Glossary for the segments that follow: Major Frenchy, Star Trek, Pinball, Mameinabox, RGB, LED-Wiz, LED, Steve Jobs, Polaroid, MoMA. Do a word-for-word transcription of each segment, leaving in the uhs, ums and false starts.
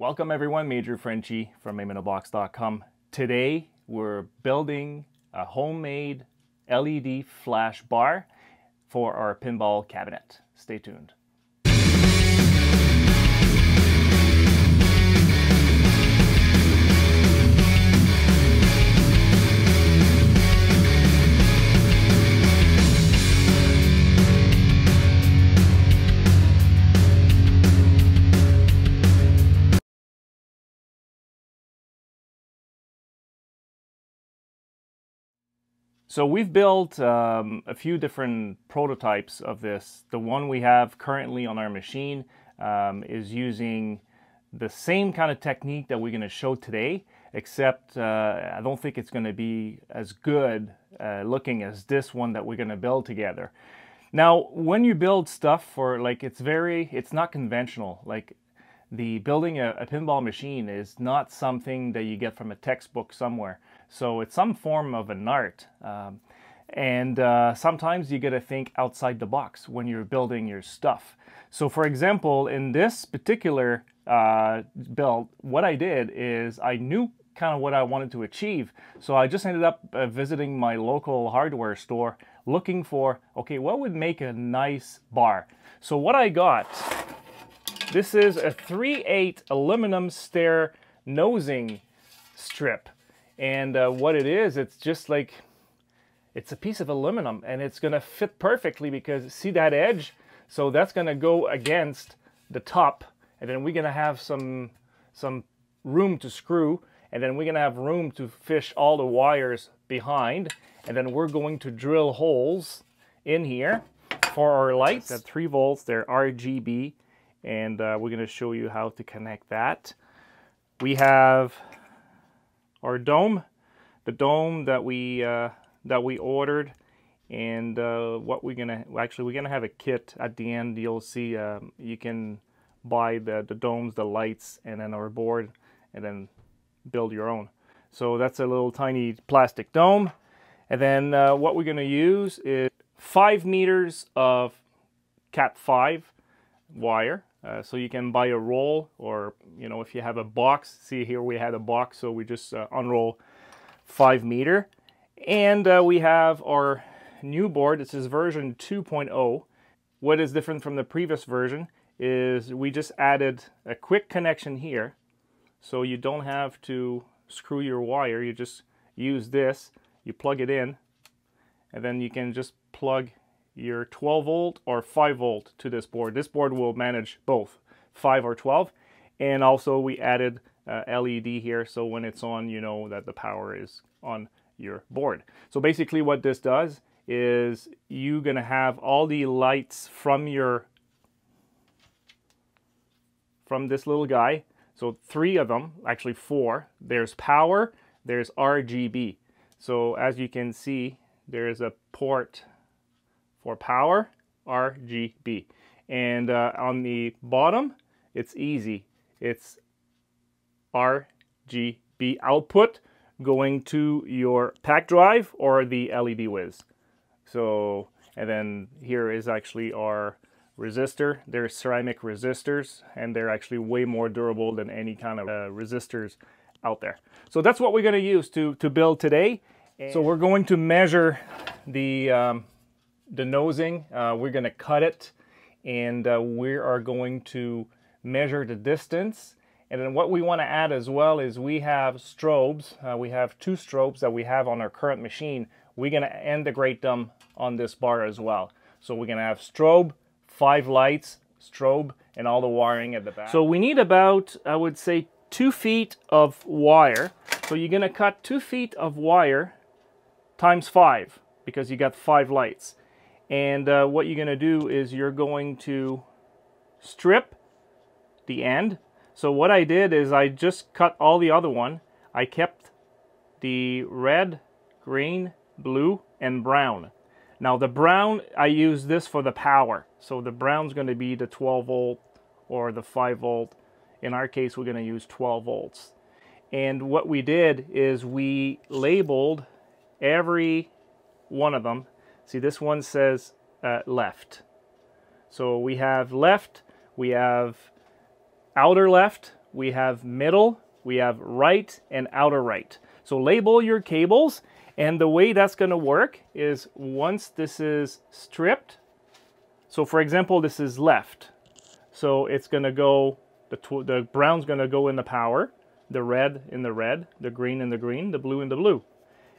Welcome everyone, Major Frenchy from Mameinabox dot com. Today we're building a homemade L E D flash bar for our pinball cabinet. Stay tuned. So we've built um, a few different prototypes of this. The one we have currently on our machine um, is using the same kind of technique that we're going to show today, except uh, I don't think it's going to be as good uh, looking as this one that we're going to build together. Now, when you build stuff for, like, it's very, it's not conventional. Like, the building a, a pinball machine is not something that you get from a textbook somewhere. So it's some form of an art. Um, and uh, sometimes you gotta think outside the box when you're building your stuff. So for example, in this particular uh, build, what I did is I knew kind of what I wanted to achieve. So I just ended up uh, visiting my local hardware store looking for, okay, what would make a nice bar? So what I got, this is a three eighths aluminum stair nosing strip. And uh, what it is, it's just like, it's a piece of aluminum and it's gonna fit perfectly because see that edge? So that's gonna go against the top, and then we're gonna have some, some room to screw, and then we're gonna have room to fish all the wires behind, and then we're going to drill holes in here for our lights at three volts, they're R G B, and uh, we're gonna show you how to connect that. We have our dome, the dome that we uh, that we ordered, and uh, what we're gonna actually we're gonna have a kit at the end. You'll see um, you can buy the the domes, the lights, and then our board, and then build your own. So that's a little tiny plastic dome, and then uh, what we're gonna use is five meters of cat five wire. Uh, so you can buy a roll, or, you know, if you have a box, see here we had a box, so we just uh, unroll five meter. And uh, we have our new board. This is version two point oh. What is different from the previous version is we just added a quick connection here. So you don't have to screw your wire, you just use this, you plug it in, and then you can just plug your twelve volt or five volt to this board. This board will manage both five or twelve, and also we added uh, L E D here, so when it's on you know that the power is on your board. So basically what this does is you're gonna have all the lights from your from this little guy, so three of them, actually four. There's power, there's R G B, so as you can see there's a port for power, R G B, and uh, on the bottom it's easy, it's R G B output going to your pack drive or the L E D-Wiz. So, and then here is actually our resistor. They're ceramic resistors and they're actually way more durable than any kind of uh, resistors out there. So that's what we're going to use to to build today. And so we're going to measure the um, the nosing, uh, we're going to cut it, and uh, we are going to measure the distance. And then what we want to add as well is we have strobes. Uh, we have two strobes that we have on our current machine. We're going to integrate them on this bar as well. So we're going to have strobe, five lights, strobe, and all the wiring at the back. So we need about, I would say, two feet of wire. So you're going to cut two feet of wire times five because you got five lights. And uh, what you're going to do is you're going to strip the end. So what I did is I just cut all the other one. I kept the red, green, blue, and brown. Now the brown, I use this for the power. So the brown's going to be the twelve volt or the five volt. In our case, we're going to use twelve volts. And what we did is we labeled every one of them. See, this one says uh, left. So we have left, we have outer left, we have middle, we have right and outer right. So label your cables, and the way that's going to work is once this is stripped, so for example this is left, so it's going to go, the, the brown's going to go in the power, the red in the red, the green in the green, the blue in the blue.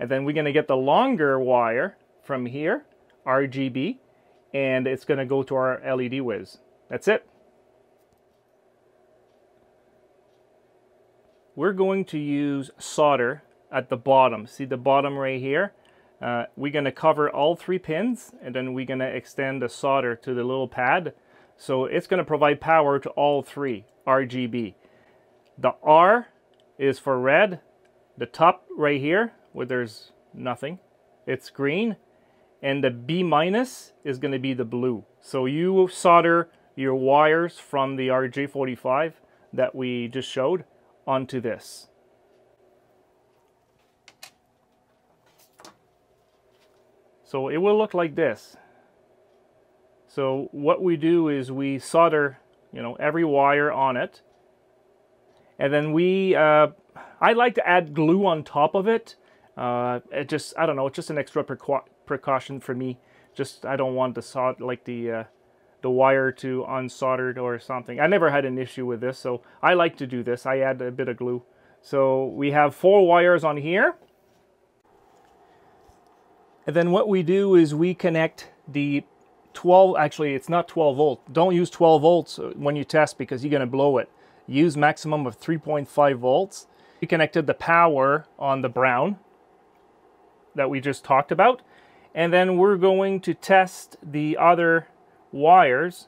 And then we're going to get the longer wire from here, R G B, and it's going to go to our L E D-Wiz. That's it. We're going to use solder at the bottom. See the bottom right here? Uh, we're going to cover all three pins, and then we're going to extend the solder to the little pad. So it's going to provide power to all three R G B. The R is for red. The top right here, where there's nothing, it's green. And the B minus is going to be the blue. So you solder your wires from the R J forty-five that we just showed onto this. So it will look like this. So what we do is we solder, you know, every wire on it. And then we, uh, I like to add glue on top of it. Uh, it just, I don't know, it's just an extra precau precaution for me. Just, I don't want the sod, like the, uh, the wire to unsoldered or something. I never had an issue with this, so I like to do this. I add a bit of glue. So we have four wires on here. And then what we do is we connect the twelve, actually it's not twelve volt. Don't use twelve volts when you test because you're gonna blow it. Use maximum of three point five volts. We connected the power on the brown that we just talked about. And then we're going to test the other wires.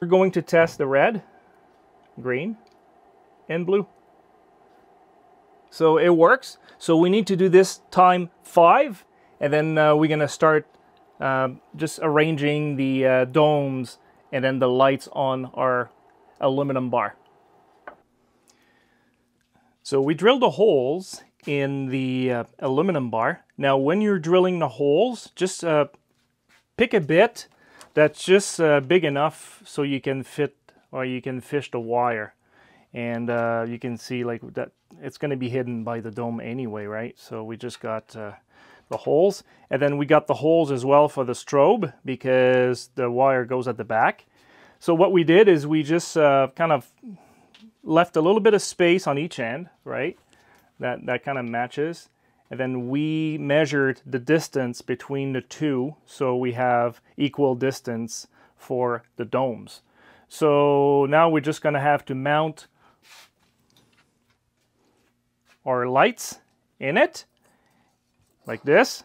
We're going to test the red, green, and blue. So it works. So we need to do this time five, and then uh, we're gonna start uh, just arranging the uh, domes and then the lights on our aluminum bar. So we drilled the holes in the uh, aluminum bar. Now when you're drilling the holes, just uh, pick a bit that's just uh, big enough so you can fit or you can fish the wire. And uh, you can see like that it's going to be hidden by the dome anyway, right? So we just got uh, the holes, and then we got the holes as well for the strobe because the wire goes at the back. So what we did is we just uh, kind of left a little bit of space on each end, right? That, that kind of matches. And then we measured the distance between the two, so we have equal distance for the domes. So now we're just going to have to mount our lights in it, like this.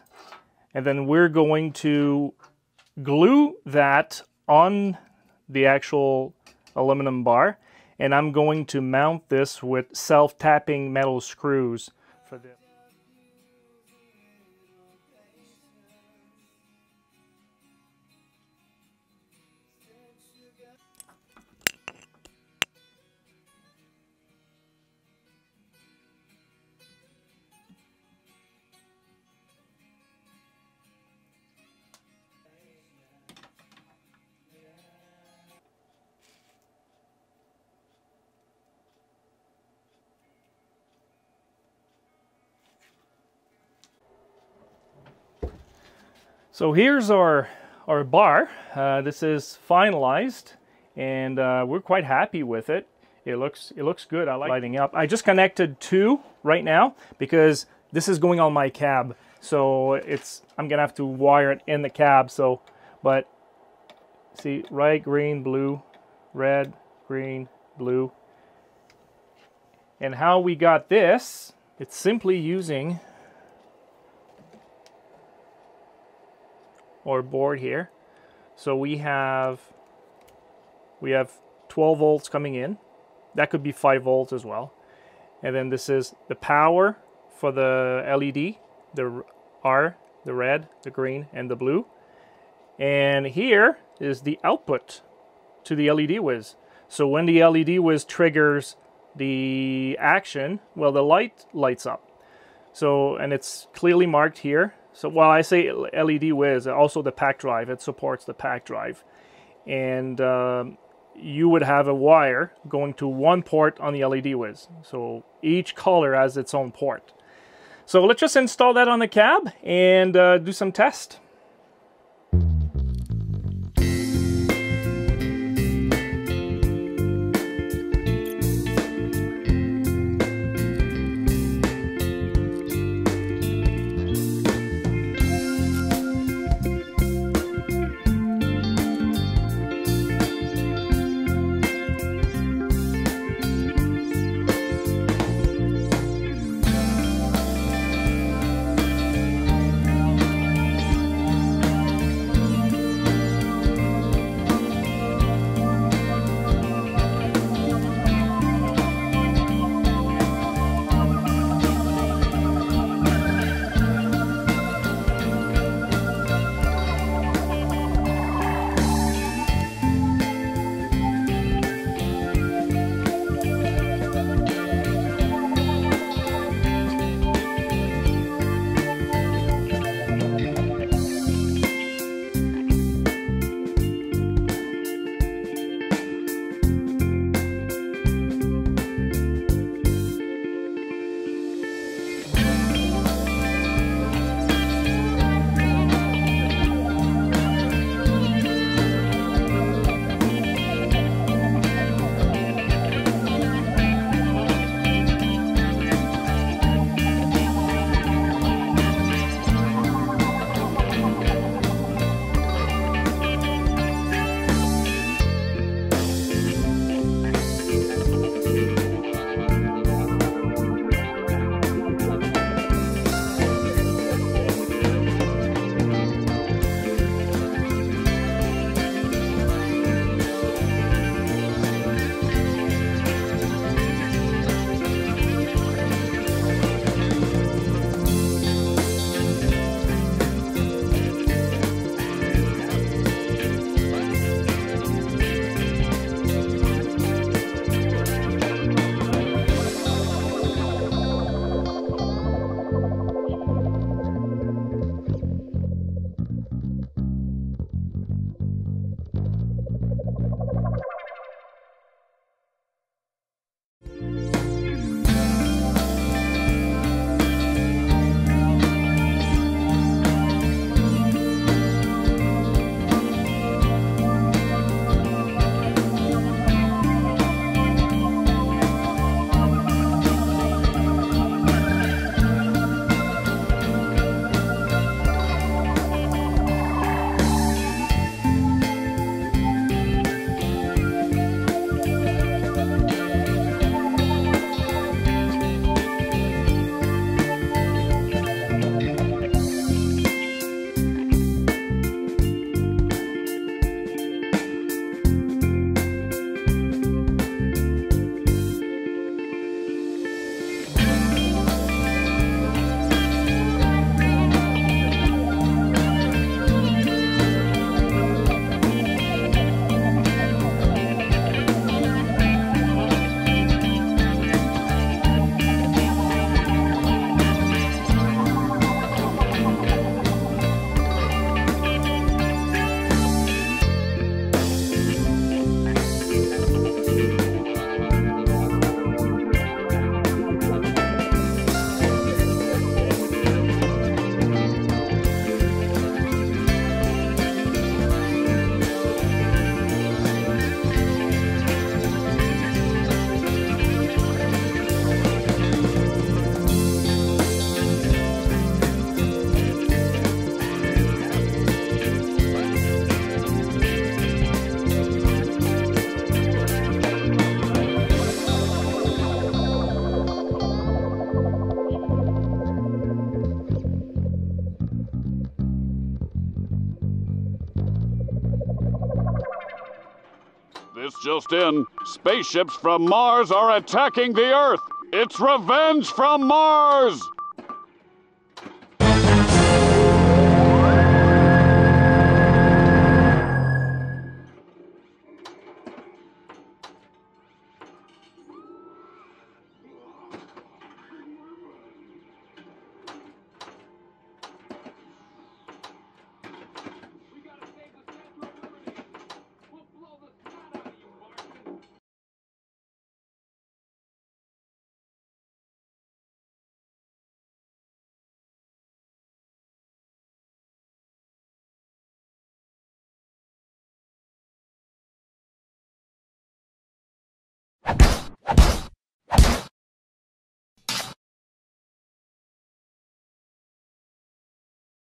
And then we're going to glue that on the actual aluminum bar. And I'm going to mount this with self-tapping metal screws for this. So here's our, our bar. Uh, this is finalized, and uh, we're quite happy with it. It looks, it looks good. I like lighting up. I just connected two right now because this is going on my cab. So it's, I'm gonna have to wire it in the cab. So, but see, right, green, blue, red, green, blue. And how we got this, it's simply using our board here. So we have we have twelve volts coming in. That could be five volts as well. And then this is the power for the L E D, the R, the red, the green, and the blue. And here is the output to the L E D-Wiz. So when the L E D-Wiz triggers the action, well, the light lights up. So, and it's clearly marked here. So while I say L E D-Wiz, also the pack drive, it supports the pack drive. And um, you would have a wire going to one port on the L E D-Wiz. So each color has its own port. So let's just install that on the cab and uh, do some tests. It's just in, spaceships from Mars are attacking the Earth. It's revenge from Mars!